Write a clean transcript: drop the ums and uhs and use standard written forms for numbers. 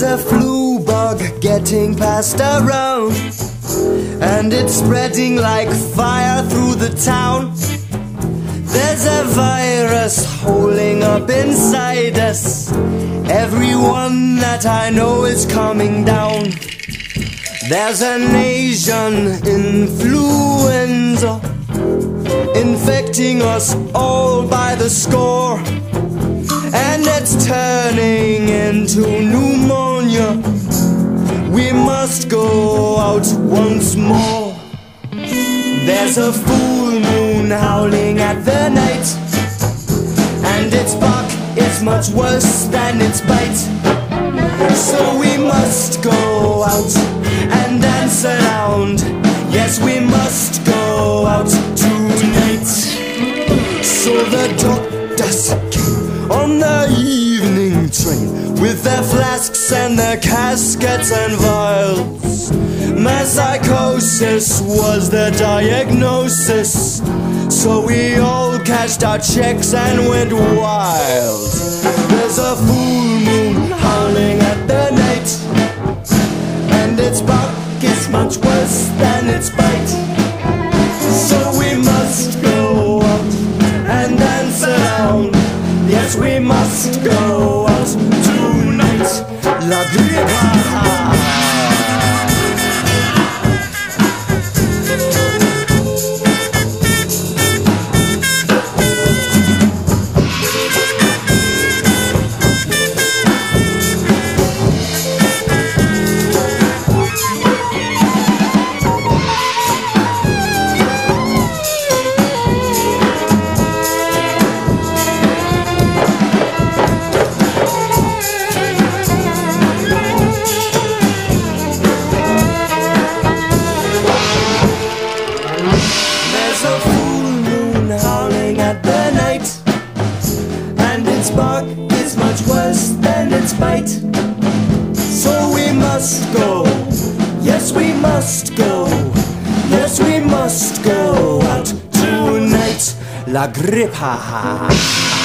There's a flu bug getting passed around, and it's spreading like fire through the town. There's a virus holding up inside us. Everyone that I know is coming down. There's an Asian influenza infecting us all by the score, and it's turning into pneumonia. We must go out once more. There's a full moon howling at the night, and its bark is much worse than its bite. So we must go out and dance around. Yes, we must go out tonight. So the doctors came on the evening train with their flasks and their caskets and vials. My psychosis was the diagnosis, so we all cashed our checks and went wild. There's a full moon howling at the night, and its bark is much worse than its bite. So we must go out and dance around. Yes, we must go out tonight. La Gripa. Yes, we must go out tonight. La Gripa.